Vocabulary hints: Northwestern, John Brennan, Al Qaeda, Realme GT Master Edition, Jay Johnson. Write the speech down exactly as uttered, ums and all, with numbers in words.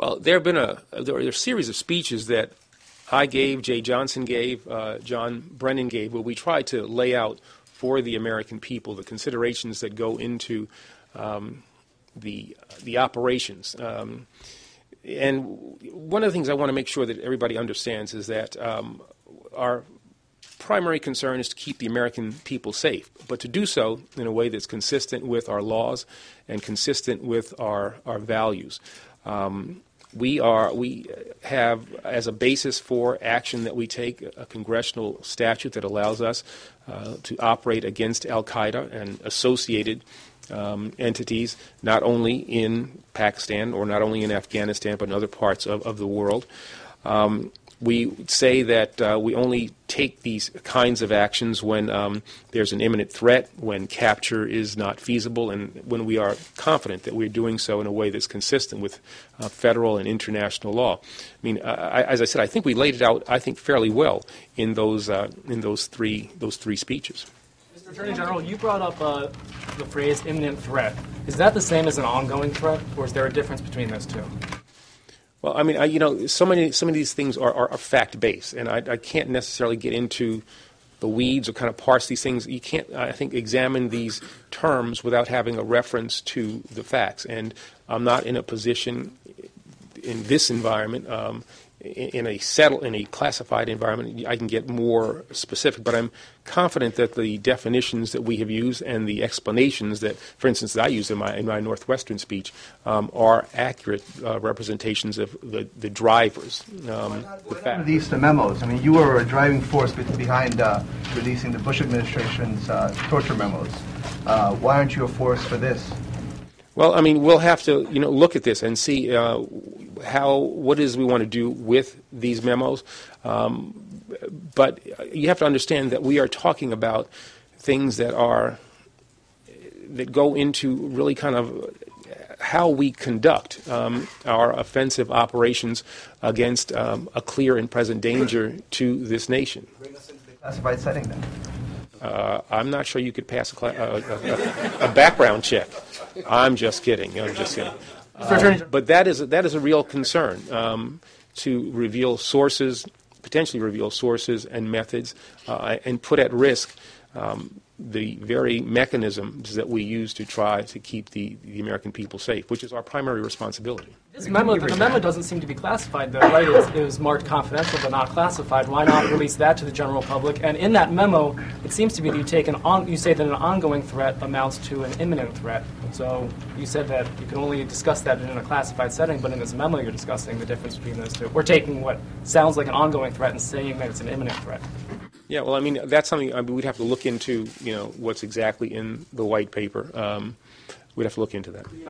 Well, there have been a, there are a series of speeches that I gave, Jay Johnson gave, uh, John Brennan gave, where we tried to lay out for the American people the considerations that go into um, the, the operations. Um, and one of the things I want to make sure that everybody understands is that um, our primary concern is to keep the American people safe, but to do so in a way that's consistent with our laws and consistent with our, our values. Um, we are we have as a basis for action that we take a congressional statute that allows us uh, to operate against Al Qaeda and associated um, entities, not only in Pakistan or not only in Afghanistan, but in other parts of, of the world. Um, We say that uh, we only take these kinds of actions when um, there's an imminent threat, when capture is not feasible, and when we are confident that we're doing so in a way that's consistent with uh, federal and international law. I mean, uh, I, as I said, I think we laid it out, I think, fairly well in those uh, in those three those three speeches. Mister Attorney General, you brought up uh, the phrase "imminent threat." Is that the same as an ongoing threat, or is there a difference between those two? Well, I mean, I, you know, so many, some of these things are, are, are fact-based, and I, I can't necessarily get into the weeds or kind of parse these things. You can't, I think, examine these terms without having a reference to the facts. And I'm not in a position in this environment, um, in, in a settled, in a classified environment, I can get more specific. But I'm confident that the definitions that we have used and the explanations that, for instance, that I used in my, in my Northwestern speech um, are accurate uh, representations of the, the drivers. Um, why not release the memos? I mean, you were a driving force behind uh, releasing the Bush administration's uh, torture memos. Uh, why aren't you a force for this? Well, I mean, we'll have to, you know, look at this and see uh, how, what it is we want to do with these memos. Um, But you have to understand that we are talking about things that are that go into really kind of how we conduct um, our offensive operations against um, a clear and present danger to this nation. Bring us into the classified setting, then. Uh, I'm not sure you could pass a, cla a, a, a background check. I'm just kidding. I'm just kidding. Um, but that is a, that is a real concern um, to reveal sources. Potentially reveal sources and methods uh, and put at risk um, the very mechanisms that we use to try to keep the, the American people safe, which is our primary responsibility. This memo, the memo doesn't seem to be classified, though, right? It was, it was marked confidential but not classified. Why not release that to the general public? And in that memo, it seems to be that you, take an on, you say that an ongoing threat amounts to an imminent threat. So you said that you can only discuss that in a classified setting, but in this memo you're discussing the difference between those two. We're taking what sounds like an ongoing threat and saying that it's an imminent threat. Yeah, well, I mean, that's something I mean, we'd have to look into, you know, what's exactly in the white paper. Um, we'd have to look into that.